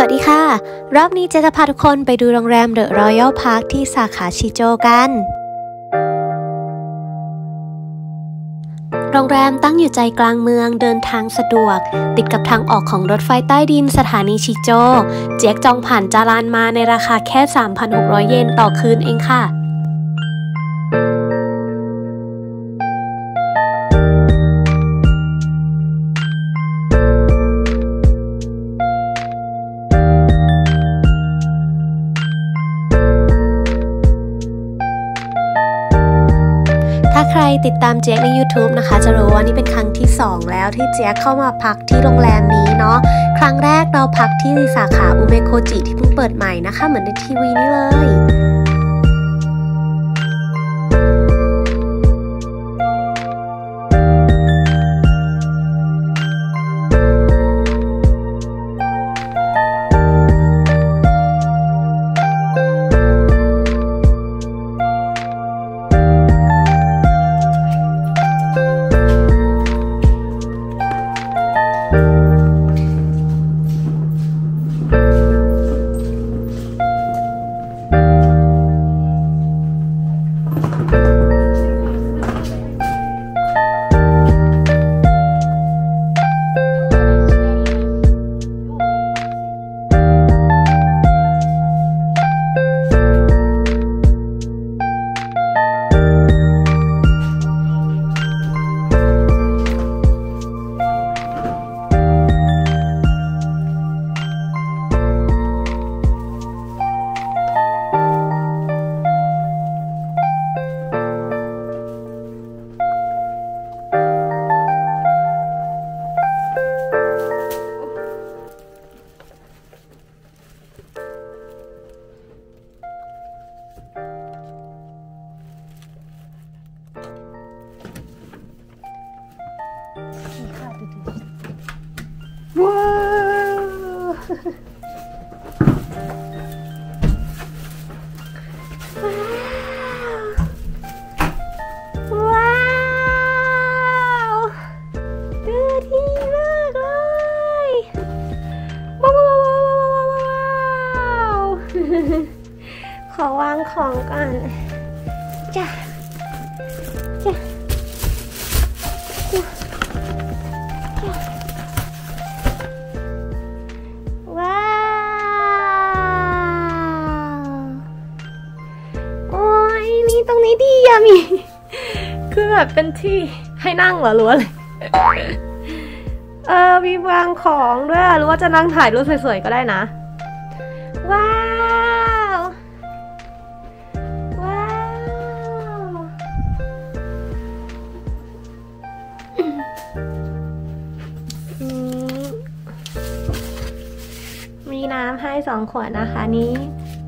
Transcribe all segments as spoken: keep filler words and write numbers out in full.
สวัสดีค่ะรอบนี้เจจะพาทุกคนไปดูโรงแรม The Royal Park ที่สาขาชิโจกันโรงแรมตั้งอยู่ใจกลางเมืองเดินทางสะดวกติดกับทางออกของรถไฟใต้ดินสถานีชิโจเจ๊กจองผ่านจารานมาในราคาแค่ สามพันหกร้อย เยนต่อคืนเองค่ะถ้าใครติดตามเจ๊กใน ยูทูบ นะคะจะรู้ว่านี่เป็นครั้งที่สองแล้วที่เจ๊กเข้ามาพักที่โรงแรมนี้เนาะครั้งแรกเราพักที่สาขาอุเมโคจิที่เพิ่งเปิดใหม่นะคะเหมือนในทีวีนี่เลยว้าว ว้าวดูดีมากเลยว้าวขอวางของก่อนจ้ะจ้ะคือแบบเป็นที่ให้นั่งเหรอหรืออะไรเออมีวางของด้วยหรือว่าจะนั่งถ่ายรูปสวยๆก็ได้นะว้าวว้าวมีน้ำให้สองขวดนะคะนี้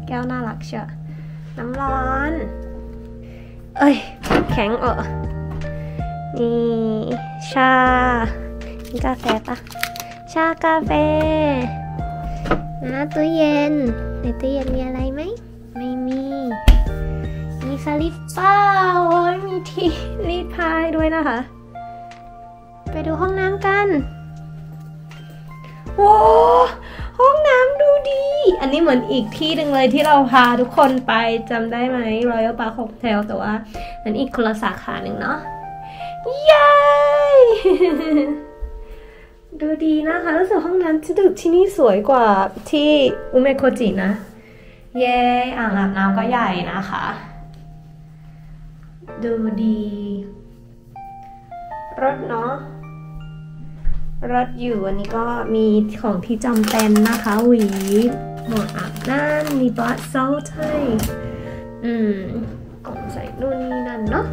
แก้วน่ารักเชียวน้ำร้อนเอ้ยแข็งเออนี่ชานี่กาแฟปะชากาแฟนะตู้เย็นในตู้เย็นมีอะไรไหมไม่มีมีสลิปเปอร์โอ้ยมีที่รีดผ้าด้วยนะคะไปดูห้องน้ำกันโอ้ห้องน้ำดูดีอันนี้เหมือนอีกที่หนึ่งเลยที่เราพาทุกคนไปจำได้ไหม Royal Park Hotel แต่ว่านั้นอีกคนละสาขาหนึ่งเนาะเย้ ดูดีนะคะรู้สึกห้องน้ำที่นี่สวยกว่าที่อุเมโคจินะเย้ อ่างอาบน้ำก็ใหญ่นะคะดูดีรถเนาะรถอยู่อันนี้ก็มีของที่จำเป็นนะคะหวีหมวกอาบน้ำมีบอสเซลไทยอืมกล่องใส่นู่นนี่นั่นเนาะ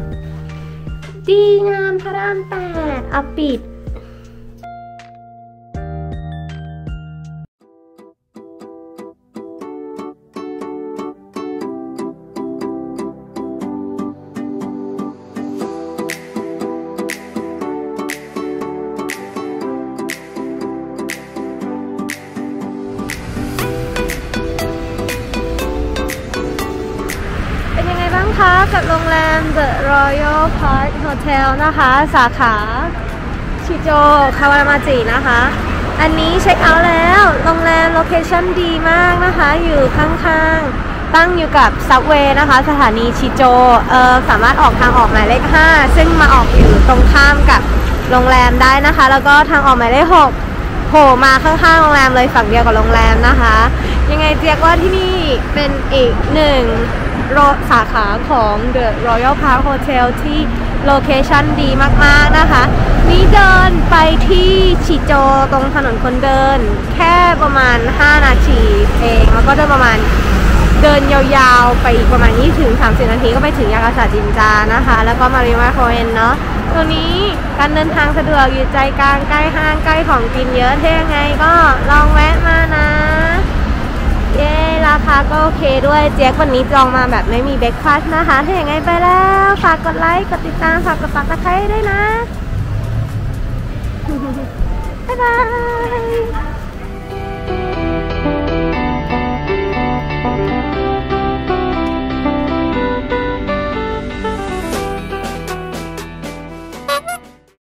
ดีงามพระรามแปดเอาปิดกับโรงแรม The Royal Park Hotel นะคะสาขาชิโจคาวามาจินะคะ อันนี้เช็คเอาท์แล้วโรงแรมโลเคชั่นดีมากนะคะอยู่ข้างๆตั้งอยู่กับซับเวย์นะคะสถานีชิโจเอ่อสามารถออกทางออกหมายเลขห้าซึ่งมาออกอยู่ตรงข้ามกับโรงแรมได้นะคะแล้วก็ทางออกหมายเลขหกโผล่มาข้างๆโรงแรมเลยฝั่งเดียวกับโรงแรมนะคะยังไงเจ๊ก็ที่นี่เป็นอีกหนึ่งสาขาของ The Royal Park Hotel ที่โลเคชั่นดีมากๆนะคะนี่เดินไปที่ชิโจตรงถนนคนเดินแค่ประมาณห้านาทีเองแล้วก็จะประมาณเดินยาวๆไปอีกประมาณ ยี่สิบถึงสามสิบ นาทีก็ไปถึงยากาซาจินจานะคะแล้วก็มาริวาโคเอนเนาะตรงนี้การเดินทางสะดวกอยู่ใจกลางใกล้ห้างใกล้ของกินเยอะเท่ยังไงก็ลองแวะมานะเย้ราคาก็โอเคด้วยเจ๊กวันนี้จองมาแบบไม่มีเบรคฟาสต์นะคะถ้าอย่างไรไปแล้วฝากกดไลค์กดติดตามฝากกดซับสไครบ์ด้วยนะบ๊ายบาย